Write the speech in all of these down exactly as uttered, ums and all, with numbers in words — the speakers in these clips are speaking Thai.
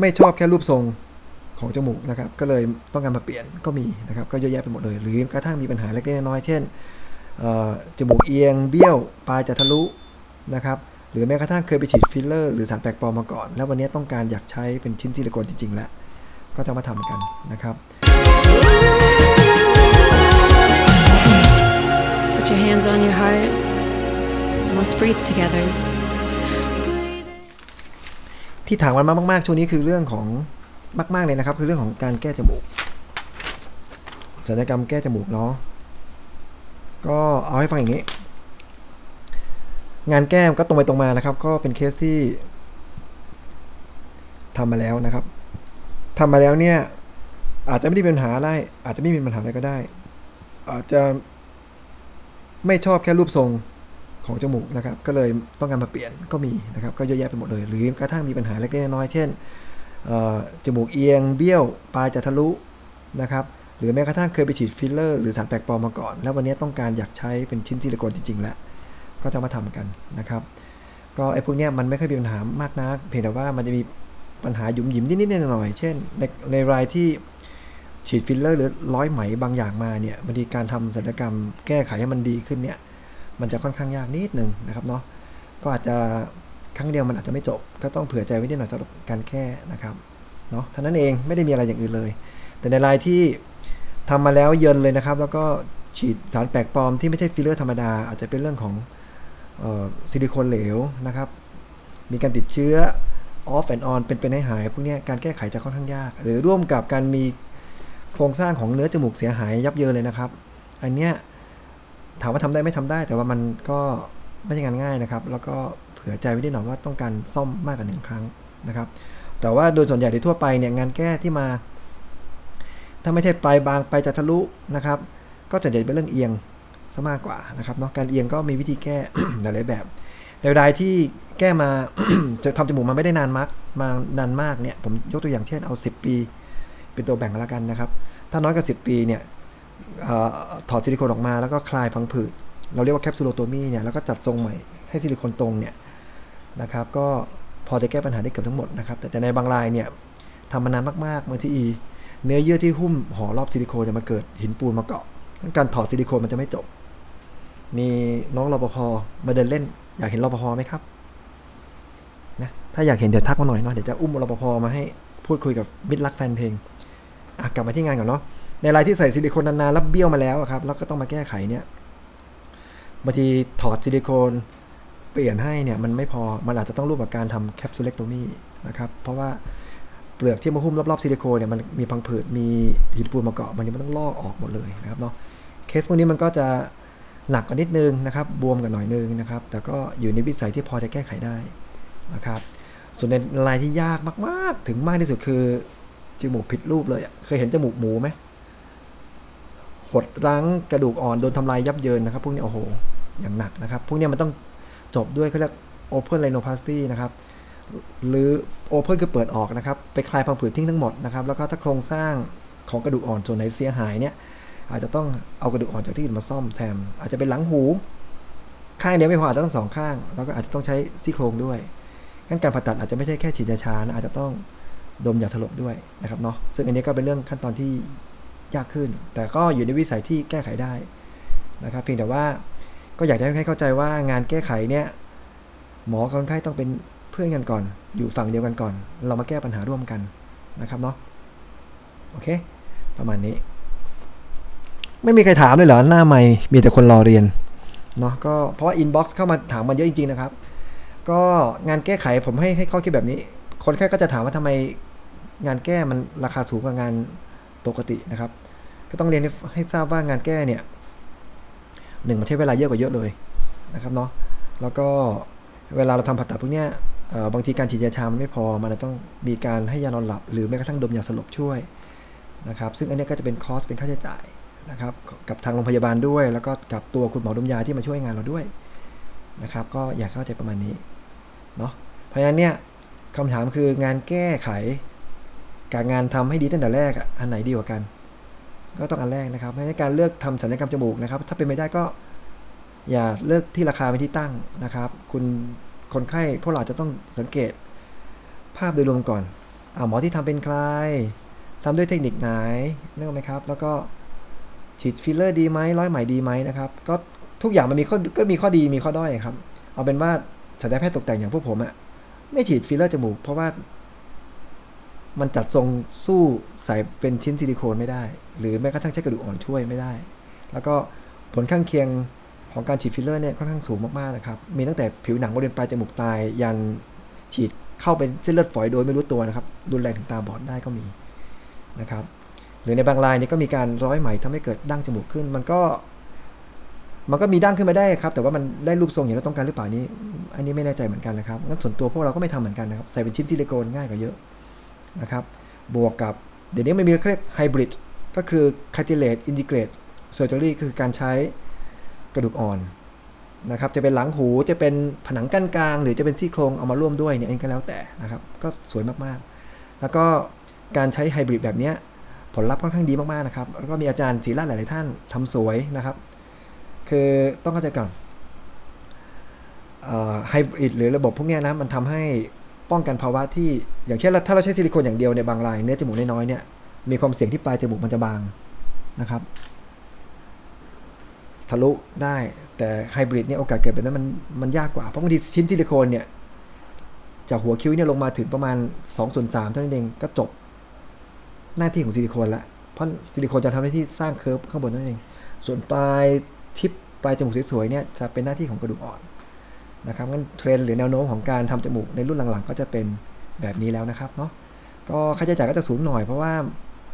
ไม่ชอบแค่รูปทรงของจมูกนะครับก็เลยต้องการมาเปลี่ยนก็มีนะครับก็เยอะแยะไปหมดเลยหรือกระทั่งมีปัญหาเล็กๆน้อยๆเช่นจมูกเอียงเบี้ยวปลายจะทะลุนะครับหรือแม้กระทั่งเคยไปฉีดฟิลเลอร์หรือสารแปลกปลอมมาก่อนแล้ววันนี้ต้องการอยากใช้เป็นชิ้นซิลิโคนจริงๆแล้วก็จะมาทำกันนะครับ Put your hands on your heart. Let's breathe together. ที่ถามกันมามากๆช่วงนี้คือเรื่องของมากๆเลยนะครับคือเรื่องของการแก้จมูกศัลยกรรมแก้จมูกเนาะก็เอาให้ฟังอย่างนี้งานแก้มก็ตรงไปตรงมานะครับก็เป็นเคสที่ทำมาแล้วนะครับทำมาแล้วเนี่ยอาจจะไม่ได้มีปัญหาอะไรอาจจะไม่มีปัญหาอะไรก็ได้อาจจะไม่ชอบแค่รูปทรงของจมูกนะครับก็เลยต้องการมาเปลี่ยนก็มีนะครับก็เยอะแยะไปหมดเลยหรือกระทั่งมีปัญหาเล็กๆน้อยๆเช่นจมูกเอียงเบี้ยวปลายจะทะลุนะครับหรือแม้กระทั่งเคยไปฉีดฟิลเลอร์หรือสารแปลกปลอมมาก่อนแล้ววันนี้ต้องการอยากใช้เป็นชิ้นซิลิโคนจริงๆแล้วก็จะมาทำกันนะครับก็ไอ้พวกเนี้ยมันไม่ค่อยมีปัญหามากนักเพียงแต่ว่ามันจะมีปัญหาหยุมหยิมนิดๆหน่อยๆเช่นในในรายที่ฉีดฟิลเลอร์หรือร้อยไหมบางอย่างมาเนี่ยบางทีการทำศัลยกรรมแก้ไขให้มันดีขึ้นเนี่ยมันจะค่อนข้างยากนิดนึงนะครับเนาะก็อาจจะครั้งเดียวมันอาจจะไม่จบก็ต้องเผื่อใจไว้นิดหน่อยสำหรับการแก้นะครับเนาะเท่านั้นเองไม่ได้มีอะไรอย่างอื่นเลยแต่ในรายที่ทำมาแล้วเยินเลยนะครับแล้วก็ฉีดสารแปลกปลอมที่ไม่ใช่ฟิลเลอร์ธรรมดาอาจจะเป็นเรื่องของซิลิโคนเหลวนะครับมีการติดเชื้อ off and on เป็นเป็นให้หายพวกนี้การแก้ไขจะค่อนข้างยากหรือร่วมกับการมีโครงสร้างของเนื้อจมูกเสียหายยับเยินเลยนะครับอันเนี้ยถามว่าทำได้ไม่ทำได้แต่ว่ามันก็ไม่ใช่งานง่ายนะครับแล้วก็เผื่อใจไว้ได้หน่อยว่าต้องการซ่อมมากกว่าหนึ่งครั้งนะครับแต่ว่าโดยส่วนใหญ่ทั่วไปเนี่ยงานแก้ที่มาถ้าไม่ใช่ปลายบางปลายจะทะลุนะครับก็จะเด่นเป็นเรื่องเอียงซะมากกว่านะครับเนาะการเอียงก็มีวิธีแก้ หลายแบบในรายที่แก้มา จะทำจมูกมาไม่ได้นานมากมานานมากเนี่ยผมยกตัวอย่างเช่นเอาสิบปีเป็นตัวแบ่งแล้วกันนะครับถ้าน้อยกว่าสิบปีเนี่ยถอดซิลิโคนออกมาแล้วก็คลายพังผืดเราเรียกว่าแคปซูลโตมีเนี่ยแล้วก็จัดทรงใหม่ให้ซิลิโคนตรงเนี่ยนะครับก็พอจะแก้ปัญหาได้เกือบทั้งหมดนะครับแต่ในบางรายเนี่ยทำมานานมากๆบางทีเนื้อเยื่อที่หุ้มห่อรอบซิลิโคนเนี่ยมันเกิดหินปูนมาเกาะการถอดซิลิโคนมันจะไม่จบมีน้องรปภ.มาเดินเล่นอยากเห็นรปภ.ไหมครับนะถ้าอยากเห็นเดี๋ยวทักมาหน่อยเนาะเดี๋ยวจะอุ้มรปภ.มาให้พูดคุยกับมิตรรักแฟนเพลงกลับมาที่งานก่อนเนาะในรายที่ใส่ซิลิโคนนานๆแล้วเบี้ยวมาแล้วครับแล้วก็ต้องมาแก้ไขเนี่ยบางทีถอดซิลิโคนเปลี่ยนให้เนี่ยมันไม่พอมันอาจจะต้องร่วมกับการทำแคปซูลเล็กโตมี่นะครับเพราะว่าเปลือกที่มาหุ้มรอบๆซิลิโคนเนี่ยมันมีพังผืดมีหินปูนมาเกาะมันนี่มันต้องลอกออกหมดเลยนะครับเนาะเคสพวกนี้มันก็จะหนักกว่านิดนึงนะครับบวมกันหน่อยนึงนะครับแต่ก็อยู่ในวิสัยที่พอจะแก้ไขได้นะครับส่วนในรายที่ยากมากๆถึงมากที่สุดคือจมูกผิดรูปเลยเคยเห็นจมูกหมูไหมหดรั้งกระดูกอ่อนโดนทำลายยับเยินนะครับพวกนี้โอ้โหอย่างหนักนะครับพวกนี้มันต้องจบด้วยเขาเรียก open rhinoplasty นะครับหรือ open คือเปิดออกนะครับไปคลายพังผืดทิ้งทั้งหมดนะครับแล้วก็ถ้าโครงสร้างของกระดูกอ่อนส่วนไหนเสียหายเนี่ยอาจจะต้องเอากระดูกอ่อนจากที่อื่นมาซ่อมแซมอาจจะเป็นหลังหูข้างเดียวไม่พออาจจะต้องสองข้างแล้วก็อาจจะต้องใช้ซี่โครงด้วยงั้นการผ่าตัดอาจจะไม่ใช่แค่ฉีดยาชานะอาจจะต้องดมยาสลบด้วยนะครับเนาะซึ่งอันนี้ก็เป็นเรื่องขั้นตอนที่ยากขึ้นแต่ก็อยู่ในวิสัยที่แก้ไขได้นะครับเพียงแต่ว่าก็อยากจะให้เข้าใจว่างานแก้ไขเนี่ยหมอคนไข้ต้องเป็นเพื่อนกันก่อนอยู่ฝั่งเดียวกันก่อนเรามาแก้ปัญหาร่วมกันนะครับเนาะโอเคประมาณนี้ไม่มีใครถามเลยเหรอหน้าไมค์มีแต่คนรอเรียนเนาะก็เพราะว่าอินบ็อกซ์เข้ามาถามมันเยอะจริงๆนะครับก็งานแก้ไขผมให้ให้ข้อคิดแบบนี้คนแค่ก็จะถามว่าทำไมงานแก้มันราคาสูงกว่างานปกตินะครับก็ต้องเรียนให้ทราบว่างานแก้เนี่ยหนึ่งมันใช้เวลาเยอะกว่าเยอะเลยนะครับเนาะแล้วก็เวลาเราทำผ่าตัดพวกเนี้ยบางทีการฉีดยาชามันไม่พอมันต้องมีการให้ยานอนหลับหรือแม้กระทั่งดมยาสลบช่วยนะครับซึ่งอันนี้ก็จะเป็นคอสเป็นค่าใช้จ่ายนะครับกับทางโรงพยาบาลด้วยแล้วก็กับตัวคุณหมอดมยาที่มาช่วยงานเราด้วยนะครับก็อยากเข้าใจประมาณนี้เนาะเพราะฉะนั้นเนี่ยคำถามคืองานแก้ไขกับงานทำให้ดีตั้งแต่แรกอันไหนดีกว่ากันก็ต้องอันแรกนะครับเพราะฉะนั้นการเลือกทำศัลยกรรมจมูกนะครับถ้าเป็นไม่ได้ก็อย่าเลือกที่ราคาเป็นที่ตั้งนะครับคุณคนไข้พวกเราจะต้องสังเกตภาพโดยรวมก่อน เอาหมอที่ทำเป็นใครทำด้วยเทคนิคไหนนึกออกไหมครับแล้วก็ฉีดฟิลเลอร์ดีไหมร้อยไหมดีไหมนะครับก็ทุกอย่างมันมีข้อก็มีข้อดีมีข้อด้อยครับเอาเป็นว่าศัลยแพทย์ตกแต่งอย่างพวกผมอะไม่ฉีดฟิลเลอร์จมูกเพราะว่ามันจัดทรงสู้ใส่เป็นชิ้นซิลิโคนไม่ได้หรือแม้กระทั่งใช้กระดูกอ่อนช่วยไม่ได้แล้วก็ผลข้างเคียงของการฉีดฟิลเลอร์เนี่ยค่อนข้างสูงมากๆนะครับมีตั้งแต่ผิวหนังบริเวณปลายจมูกตายยันฉีดเข้าไปเส้นเลือดฝอยโดยไม่รู้ตัวนะครับรุนแรงถึงตาบอดได้ก็มีนะครับหรือในบางรายเนี่ยก็มีการร้อยไหมทำให้เกิดดั้งจมูกขึ้นมันก็มันก็มีดั้งขึ้นมาได้ครับแต่ว่ามันได้รูปทรงอย่างเราต้องการหรือเปล่านี้อันนี้ไม่แน่ใจเหมือนกันนะครับงั้นส่วนตัวพวกเราก็ไม่ทำเหมือนกันนะครับใส่เป็นชิ้นซิลิโคนง่ายกว่าเยอะนะครับบวกกับเดี๋ยวนี้มันมีเรียกไฮบริดก็คือ cartilage integrate surgery คือการใช้กระดูกอ่อนนะครับจะเป็นหลังหูจะเป็นผนังกั้นกลางหรือจะเป็นซี่โครงเอามาร่วมด้วยเนี่ยเองก็แล้วแต่นะครับก็สวยมากๆแล้วก็การใช้ไฮบริดแบบนี้ผลลัพธ์ค่อนข้างดีมากๆนะครับแล้วก็มีอาจารย์ศิลาหลายๆท่านทำสวยนะครับคือต้องเข้าใจก่อนไฮบริดหรือระบบพวกนี้นะมันทำให้ป้องกันภาวะที่อย่างเช่นถ้าเราใช้ซิลิโคนอย่างเดียวในบางรายเนื้อจมูกน้อยๆเนี่ยมีความเสี่ยงที่ปลายจมูกมันจะบางนะครับทะลุได้แต่ไฮบริดเนี่ยโอกาสเกิดแบบนั้นมันมันยากกว่าเพราะบางทีชิ้นซิลิโคนเนี่ยจากหัวคิ้วเนี่ยลงมาถึงประมาณ สองส่วนสาม เท่านั้นเองก็จบหน้าที่ของซิลิโคนละเพราะซิลิโคนจะทำหน้าที่สร้างเคิร์ฟข้างบนนั่นเองส่วนปลายทิปปลายจมูกสวยๆเนี่ยจะเป็นหน้าที่ของกระดูกอ่อนนะครับงั้นเทรนหรือแนวโน้มของการทำจมูกในรุ่นหลังๆก็จะเป็นแบบนี้แล้วนะครับเนาะก็ค่าใช้จ่ายก็จะสูงหน่อยเพราะว่า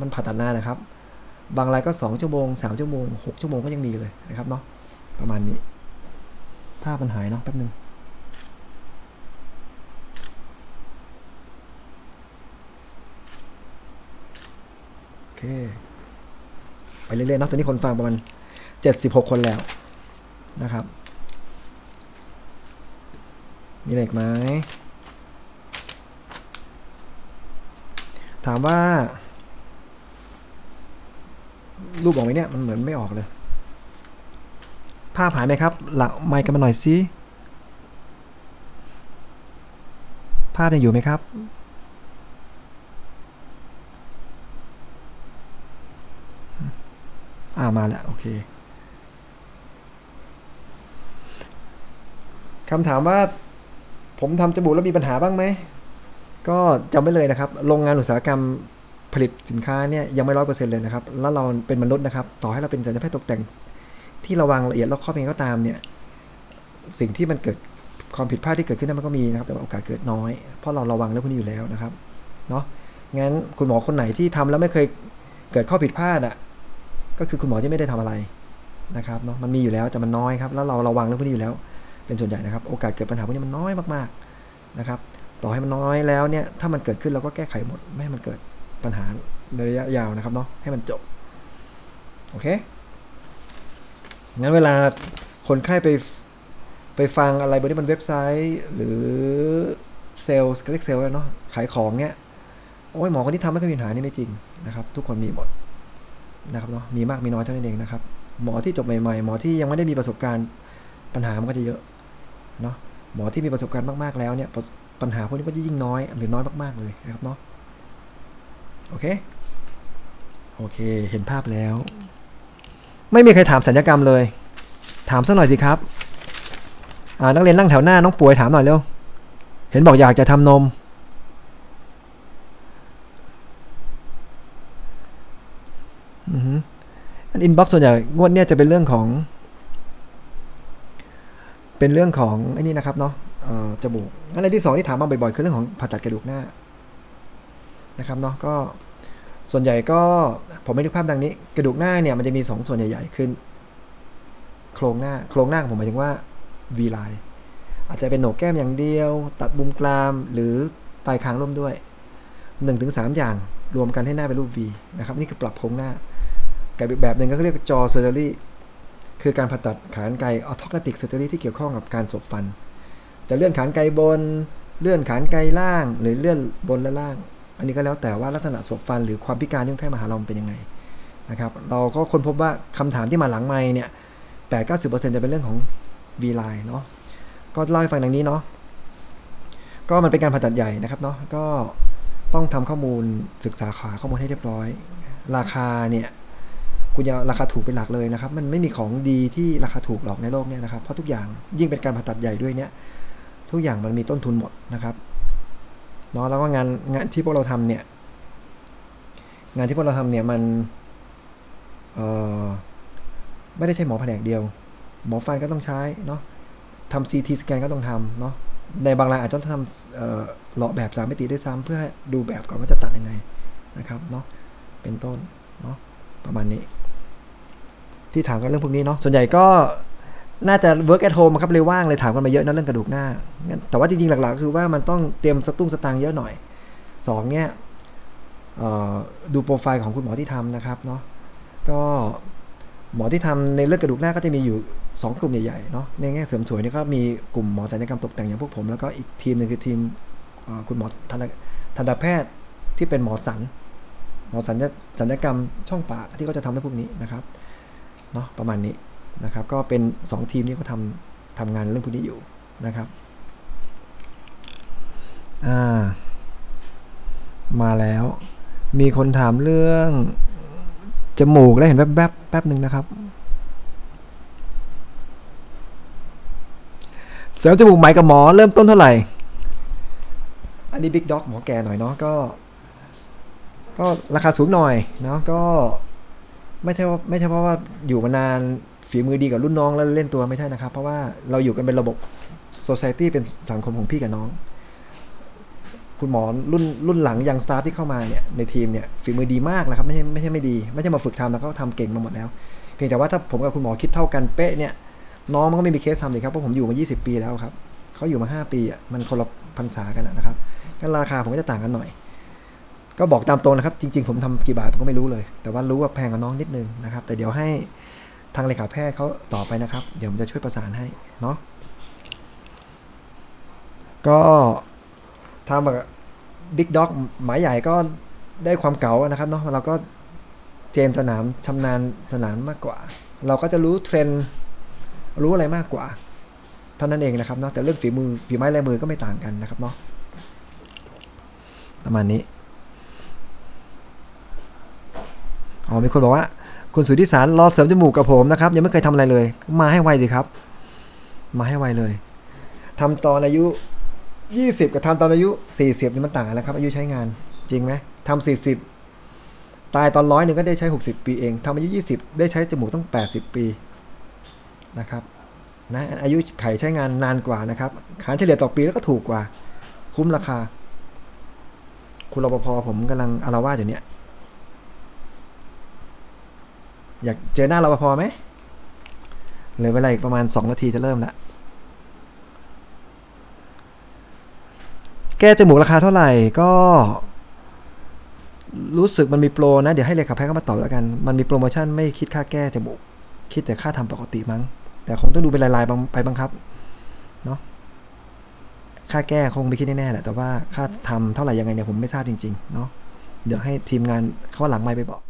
มันผ่าตัดนานนะครับบางรายก็สองชั่วโมงสามชั่วโมงหกชั่วโมงก็ยังมีเลยนะครับเนาะประมาณนี้ถ้ามันหายเนาะแป๊บนึงโอเคไปเรื่อยๆเนาะตอนนี้คนฟังประมาณเจ็ดสิบหกคนแล้วนะครับมีอะไรอีกไหมถามว่ารูปออกไหมเนี่ยมันเหมือนไม่ออกเลยภาพหายไหมครับหลังไมค์กันมาหน่อยสิภาพยังอยู่ไหมครับอ่ามาแล้วโอเคคำถามว่าผมทำจมูกแล้วมีปัญหาบ้างไหมก็จำไว้เลยนะครับโรงงานอุตสาหกรรมผลิตสินค้าเนี่ยยังไม่ร้อยเปอร์เซ็นต์เลยนะครับแล้วเราเป็นมนุษย์นะครับต่อให้เราเป็นศัลยแพทย์ตกแต่งที่ระวังละเอียดรอบคอบยังไงก็ตามเนี่ยสิ่งที่มันเกิดความผิดพลาดที่เกิดขึ้นนั้นมันก็มีนะครับแต่โอกาสเกิดน้อยเพราะเราระวังเรื่องพวกนี้อยู่แล้วนะครับเนาะงั้นคุณหมอคนไหนที่ทำแล้วไม่เคยเกิดข้อผิดพลาดอ่ะก็คือคุณหมอที่ไม่ได้ทำอะไรนะครับเนาะมันมีอยู่แล้วแต่มันน้อยครับแล้วเราระวังเรื่องพวกนี้อยู่แล้วเป็นส่วนใหญ่นะครับโอกาสเกิดปัญหาพวกนี้มันน้อยมากๆนะครับต่อให้มันน้อยแล้วเนี่ยถ้ามันเกิดขึ้นเราก็แก้ไขหมดไม่ให้มันเกิดปัญหาในระยะยาวนะครับเนาะให้มันจบโอเคงั้นเวลาคนไข้ไปไปฟังอะไรบนนี้มันเว็บไซต์หรือเซลล์เล็กเซลล์เนาะขายของเนี่ยโอ้ยหมอคนที่ทำไม่เคยมีปัญหานี่ไม่จริงนะครับทุกคนมีหมดนะครับเนาะมีมากมีน้อยเท่านั้นเองนะครับหมอที่จบใหม่ๆหมอที่ยังไม่ได้มีประสบการณ์ปัญหามันก็จะเยอะเนาะหมอที่มีประสบการณ์มากๆแล้วเนี่ยปัญหาพวกนี้ก็จะยิ่งน้อยหรือน้อยมากๆเลยนะครับเนาะโอเคโอเคเห็นภาพแล้วไม่มีใครถามศัลยกรรมเลยถามสักหน่อยสิครับนักเรียนนั่งแถวหน้าน้องป่วยถามหน่อยเร็วเห็นบอกอยากจะทำนมอืออันอินบ็อกซ์ส่วนใหญ่งวดเนี่ยจะเป็นเรื่องของเป็นเรื่องของไอ้นี่นะครับเนาะจมูกอะไรที่สองที่ถามมาบ่อยๆคือเรื่องของผ่าตัดกระดูกหน้านะครับเนาะก็ส่วนใหญ่ก็ผมไม่นึกภาพดังนี้กระดูกหน้าเนี่ยมันจะมีสองส่วนใหญ่ๆคือโครงหน้าโครงหน้าของผมหมายถึงว่า V ไลน์อาจจะเป็นโหนกแก้มอย่างเดียวตัดบุมกรามหรือปลายคางร่วมด้วย หนึ่งถึงสาม อย่างรวมกันให้หน้าเป็นรูป V นะครับนี่คือปรับโครงหน้ากับอีกแบบหนึ่งก็เรียกจอเซอร์เจอรี่คือการผ่าตัดขานไกออโทกราติกเซอร์เจอรี่ที่เกี่ยวข้องกับการสบฟันจะเลื่อนขานไกบนเลื่อนขานไกล่างหรือเลื่อนบนและล่างอันนี้ก็แล้วแต่ว่าลักษณะสบฟันหรือความพิการที่คนไข้มาหาเราเป็นยังไงนะครับเราก็ค้นพบว่าคำถามที่มาหลังไมค์เนี่ย แปดสิบเก้าสิบเปอร์เซ็นต์ จะเป็นเรื่องของ V line เนาะก็เล่าให้ฟังดังนี้เนาะก็มันเป็นการผ่าตัดใหญ่นะครับเนาะก็ ต้องทำข้อมูลศึกษาขาข้อมูลให้เรียบร้อยราคาเนี่ยคุณจะราคาถูกเป็นหลักเลยนะครับมันไม่มีของดีที่ราคาถูกหรอกในโลกเนี่ยนะครับเพราะทุกอย่างยิ่งเป็นการผ่าตัดใหญ่ด้วยเนี่ยทุกอย่างมันมีต้นทุนหมดนะครับเนาะแล้วว่างานงานที่พวกเราทำเนี่ยงานที่พวกเราทำเนี่ยมันเอ่อไม่ได้ใช้หมอแผนกเดียวหมอฟันก็ต้องใช้เนาะทำซีทีสแกนก็ต้องทำเนาะในบางรายอาจจะต้องทำเลาะแบบสามมิติด้วยซ้ำเพื่อดูแบบก่อนว่าจะตัดยังไงนะครับเนาะเป็นต้นเนาะประมาณนี้ที่ถามกันเรื่องพวกนี้เนาะส่วนใหญ่ก็น่าจะ work at home ครับเลยว่างเลยถามกันมาเยอะนะเรื่องกระดูกหน้าแต่ว่าจริงๆหลักๆคือว่ามันต้องเตรียมสตุ้งสตางค์เยอะหน่อยสองเนี่ยดูโปรไฟล์ของคุณหมอที่ทำนะครับเนาะก็หมอที่ทำในเรื่องกระดูกหน้าก็จะมีอยู่สองกลุ่มใหญ่ๆเนาะในแง่เสริมสวยนี่ก็มีกลุ่มหมอศัลยกรรมตกแต่งอย่างพวกผมแล้วก็อีกทีมหนึ่งคือทีมคุณหมอทันตแพทย์ที่เป็นหมอสันหมอสัญญาศัลยกรรมช่องปากที่เขาจะทำให้พวกนี้นะครับเนาะประมาณนี้นะครับก็เป็นสองทีมที่เขาทำทำงานเรื่องพวกนี้อยู่นะครับอ่ามาแล้วมีคนถามเรื่องจมูกได้เห็นแวบๆ แ, แป๊บหนึ่งนะครับเสริมจมูกไหมกับหมอเริ่มต้นเท่าไหร่อันนี้บิ๊กด็อกหมอแก่หน่อยเนาะก็ก็ราคาสูงหน่อยเนาะก็ไม่ใช่ว่าไม่ใช่เพราะว่าอยู่มานานฝีมือดีกับรุ่นน้องแล้วเล่นตัวไม่ใช่นะครับเพราะว่าเราอยู่กันเป็นระบบโซไซตี้เป็นสังคมของพี่กับน้องคุณหมอรุ่นรุ่นหลังยังสตาฟที่เข้ามาเนี่ยในทีมเนี่ยฝีมือดีมากนะครับไม่ใช่ไม่ใช่ไม่ดีไม่ใช่มาฝึกทำแล้วก็ทำเก่งมาหมดแล้วเพียงแต่ว่าถ้าผมกับคุณหมอคิดเท่ากันเป๊ะเนี่ยน้องมันก็ไม่มีเคสทำเลยครับเพราะผมอยู่มายี่สิบปีแล้วครับเขาอยู่มาห้าปีอ่ะมันคนละพรรษากันนะครับงั้นราคาผมก็จะต่างกันหน่อยก็บอกตามตรงนะครับจริงๆผมทำกี่บาทผมก็ไม่รู้เลยแต่ว่ารู้ว่าแพงกับน้องนิดนึงนะครับแต่เดี๋ยวให้ทางเลขาแพทย์เขาต่อไปนะครับเดี๋ยวผมจะช่วยประสานให้เนาะก็ทำแบบบิ๊กด็อกหมายใหญ่ก็ได้ความเก่านะครับเนาะเราก็เจนสนามชำนาญสนามมากกว่าเราก็จะรู้เทรนด์รู้อะไรมากกว่าเท่านั้นเองนะครับเนาะแต่เรื่องฝีมือฝีไม้ลายมือก็ไม่ต่างกันนะครับเนาะประมาณนี้อ๋อมีคนบอกว่าคุณสุทธิสารรอเสริมจมูกกับผมนะครับยังไม่เคยทำอะไรเลยมาให้ไวสิครับมาให้ไวเลยทำตอนอายุยี่สิบกับทำตอนอายุสี่สิบนี่มันต่างกันแล้วครับอายุใช้งานจริงไหมทำสี่สิบตายตอนร้อยหนึ่งก็ได้ใช้หกสิบปีเองทำอายุยี่สิบได้ใช้จมูกต้องแปดสิบปีนะครับนะอายุไขใช้งานนานกว่านะครับขานเฉลี่ยต่อปีแล้วก็ถูกกว่าคุ้มราคาคุณรปภผมกำลังอาละวาดอยู่เนี่ยอยากเจอหน้ารปภไหมเหลือเวลาอีกประมาณสองนาทีจะเริ่มละแก้จมูกราคาเท่าไหร่ก็รู้สึกมันมีโปรนะเดี๋ยวให้เลขาแพทย์เข้ามาตอบแล้วกันมันมีโปรโมชั่นไม่คิดค่าแก้จมูกคิดแต่ค่าทำปกติมั้งแต่คงต้องดูเป็นรายๆไปบ้างครับเนาะค่าแก้คงไม่คิดแน่ๆแหละแต่ว่าค่าทำเท่าไหร่ยังไงเนี่ยผมไม่ทราบจริงๆเนาะเดี๋ยวให้ทีมงานเขาหลังไมค์ไปบอก